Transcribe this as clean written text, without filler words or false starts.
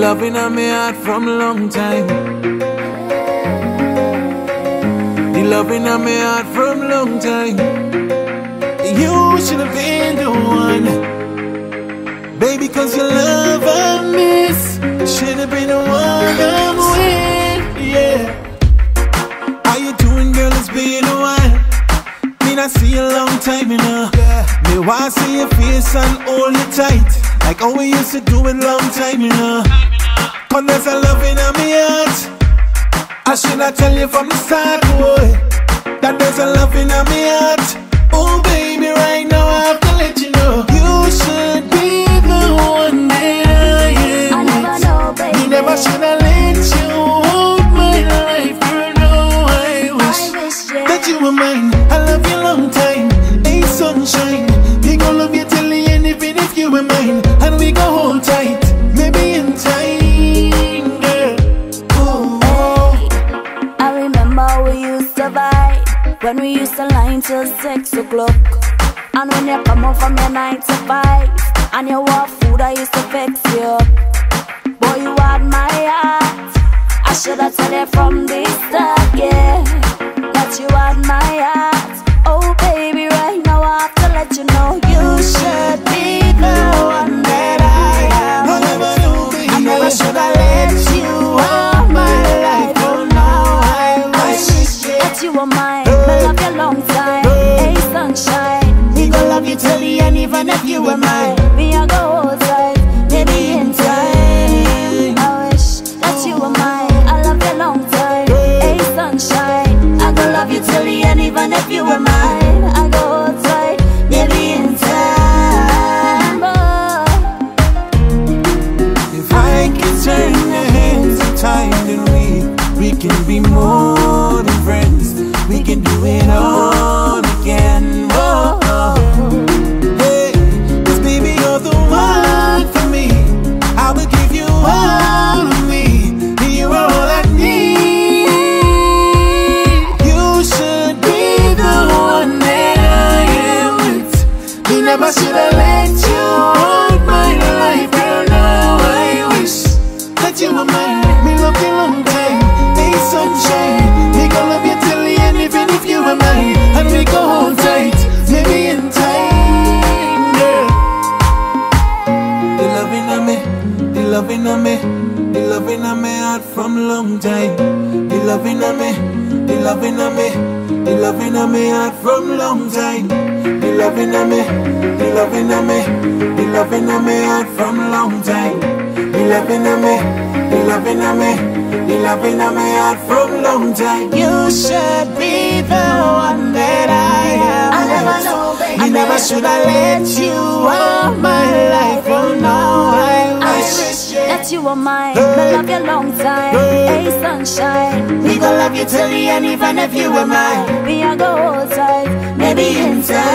love in my heart from long time. The love in my heart from long time. You should have been the one, baby, cause your love I miss. Should have been the one I'm with, yeah. How you doing, girl? It's been a while. Me not see you a long time, you know. Me wanna see your face and hold you tight, like how we used to do it long time, you know. But there's a love in my heart. I should have tell you from the start, boy, that there's a love in my heart. Oh baby, right now I have to let you know. You should be the one that I am. I never know, baby. You never should have let you hold my life, girl. No, I wish that you were mine. I love you long time. Hey sunshine, we gon' love you till the end, even if you were mine. And we go hold tight, maybe in time, girl. Ooh. Hey, I remember we used to vibe, when we used to line till 6 o'clock. And when you come home from your 9 to 5, and you want food, I used to fix you up. Boy, you had my heart. I should've told you from the start, yeah, that you had my heart. Oh baby, right now I have to let you know. You should be the one that I am. I never knew, baby. I never should have let you all my life. Oh now I wish that you were mine. I love you long time. Hey sunshine, we gon' love you till the end, even if you were mine. Me I go all time, maybe in time. I wish that you were mine. I love you long time. Hey sunshine, I gon' love you till the end, even if you were mine. I go outside, maybe in time. Oh. If I can turn the hands of time, then we can be more than friends. We can do it all again. Oh. Hey, 'cause baby, you're the one for me. I will give you all of me. You are all I need. Never should I let you hold my life, girl. Now I wish that you were mine. Me love you long time, hey sunshine. Me gon' love you till the end, even if you were mine. And we go hold tight, maybe in time, girl. The love in me, the love in me, the love in me heart from long time. The love in me, the love in me, the love in me heart from long time. The love in me, the love in me, the love in me heart from long time. The love in me, the love in me, the love in me heart from long time. You should be the one that I am. I never know, baby. I never should have let you all my life. Oh no, I wish that you were mine. I love you long time. Hey sunshine, we gon' love you till the end, even if you were mine. We are go outside, maybe inside.